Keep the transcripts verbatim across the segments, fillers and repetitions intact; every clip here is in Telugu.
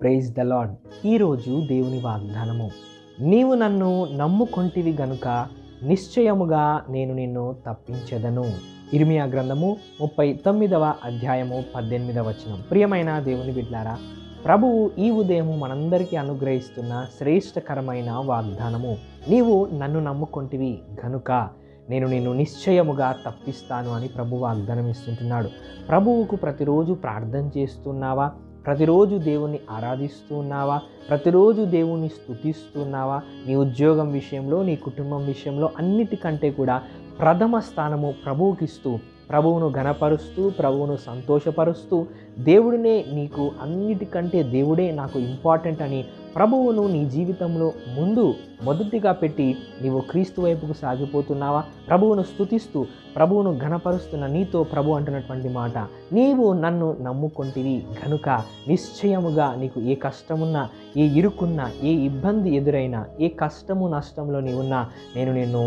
Praise the lord. ఈరోజు దేవుని వాగ్దానము, నీవు నన్ను నమ్ముకొంటివి గనుక నిశ్చయముగా నేను నిన్ను తప్పించెదను. ఇర్మియా గ్రంథము ముప్పై తొమ్మిదవ అధ్యాయము పద్దెనిమిదవ వచనం. ప్రియమైన దేవుని బిడ్డలారా, ప్రభువు ఈ ఉదయము మనందరికీ అనుగ్రహిస్తున్న శ్రేష్టకరమైన వాగ్దానము, నీవు నన్ను నమ్ముకొంటివి గనుక నేను నిన్ను నిశ్చయముగా తప్పిస్తాను అని ప్రభు వాగ్దానం ఇస్తుంటున్నాడు. ప్రభువుకు ప్రతిరోజు ప్రార్థన చేస్తున్నావా? ప్రతిరోజు దేవుణ్ణి ఆరాధిస్తున్నావా? ప్రతిరోజు దేవుణ్ణి స్తుతిస్తున్నావా? నీ ఉద్యోగం విషయంలో, నీ కుటుంబం విషయంలో అన్నిటికంటే కూడా ప్రథమ స్థానము ప్రభువుకిస్తూ, ప్రభువును ఘనపరుస్తూ, ప్రభువును సంతోషపరుస్తూ, దేవుడినే నీకు అన్నిటికంటే దేవుడే నాకు ఇంపార్టెంట్ అని ప్రభువును నీ జీవితంలో ముందు మొదటిగా పెట్టి నీవు క్రీస్తు వైపుకు సాగిపోతున్నావా? ప్రభువును స్తుతిస్తూ, ప్రభువును ఘనపరుస్తున్న నీతో ప్రభు అంటున్నటువంటి మాట, నీవు నన్ను నమ్ముకొంటివి గనుక నిశ్చయముగా నీకు ఏ కష్టమున్నా, ఏ ఇరుకున్నా, ఏ ఇబ్బంది ఎదురైనా, ఏ కష్టము నష్టంలో నీవున్నా నేను నిన్ను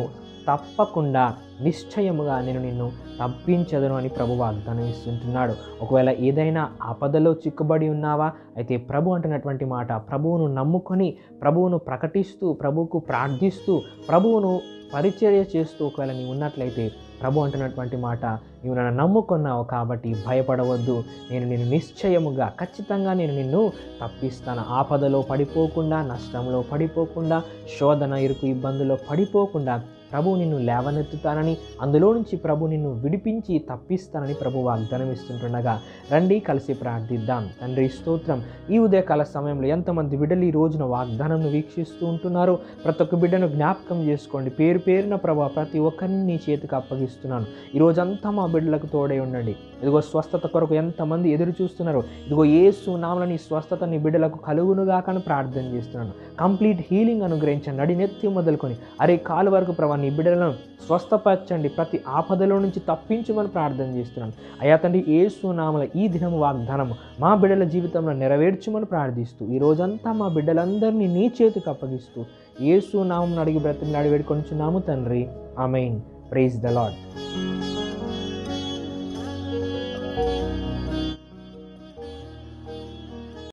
తప్పకుండా నిశ్చయముగా నేను నిన్ను తప్పించదను అని ప్రభు వాగ్దానం ఇస్తుంటున్నాడు. ఒకవేళ ఏదైనా ఆపదలో చిక్కుబడి ఉన్నావా? అయితే ప్రభు అంటున్నటువంటి మాట, ప్రభువును నమ్ముకొని, ప్రభువును ప్రకటిస్తూ, ప్రభువుకు ప్రార్థిస్తూ, ప్రభువును పరిచర్య చేస్తూ ఒకవేళ నీవు ఉన్నట్లయితే ప్రభు అంటున్నటువంటి మాట, నీవు నన్ను నమ్ముకున్నావు కాబట్టి భయపడవద్దు, నేను నిన్ను నిశ్చయముగా, ఖచ్చితంగా నేను నిన్ను తప్పిస్తాను. ఆపదలో పడిపోకుండా, నష్టంలో పడిపోకుండా, శోధన ఇరుకు ఇబ్బందుల్లో పడిపోకుండా ప్రభు నిన్ను లేవనెత్తుతానని, అందులో నుంచి ప్రభు నిన్ను విడిపించి తప్పిస్తానని ప్రభు వాగ్దానం ఇస్తుంటుండగా రండి కలిసి ప్రార్థిద్దాం. తండ్రి స్తోత్రం, ఈ ఉదయకాల సమయంలో ఎంతమంది బిడ్డలు ఈ రోజున వాగ్దానంను వీక్షిస్తూ ఉంటున్నారో ప్రతి ఒక్క బిడ్డను జ్ఞాపకం చేసుకోండి. పేరు పేరున ప్రభు ప్రతి ఒక్కరిని నీ చేతికి అప్పగిస్తున్నాను. ఈరోజంతా మా బిడ్డలకు తోడై ఉండండి. ఇదిగో స్వస్థత కొరకు ఎంతమంది ఎదురు చూస్తున్నారో, ఇదిగో యేసు నామమున నీ స్వస్థత నీ బిడ్డలకు కలుగునుగాక అని ప్రార్థన చేస్తున్నాను. కంప్లీట్ హీలింగ్ అనుగ్రహించండి. నడినెత్తి మొదలుకొని అరే కాలు వరకు ప్రభు నీ బిడ్డలను స్వస్థపరచండి. ప్రతి ఆపదలో నుంచి తప్పించమని ప్రార్థన చేస్తున్నాను. అయ్యా తండ్రి, యేసు నామమున ఈ దినము వాగ్దానము మా బిడ్డల జీవితంలో నెరవేర్చమని ప్రార్థిస్తూ, ఈ రోజంతా మా బిడ్డలందరినీ నీ చేతికి అప్పగిస్తూ, యేసు నామమున అడిగి బ్రతిమలాడి వేడుకొనుచున్నాము తండ్రి. ఆమేన్. Praise the lord.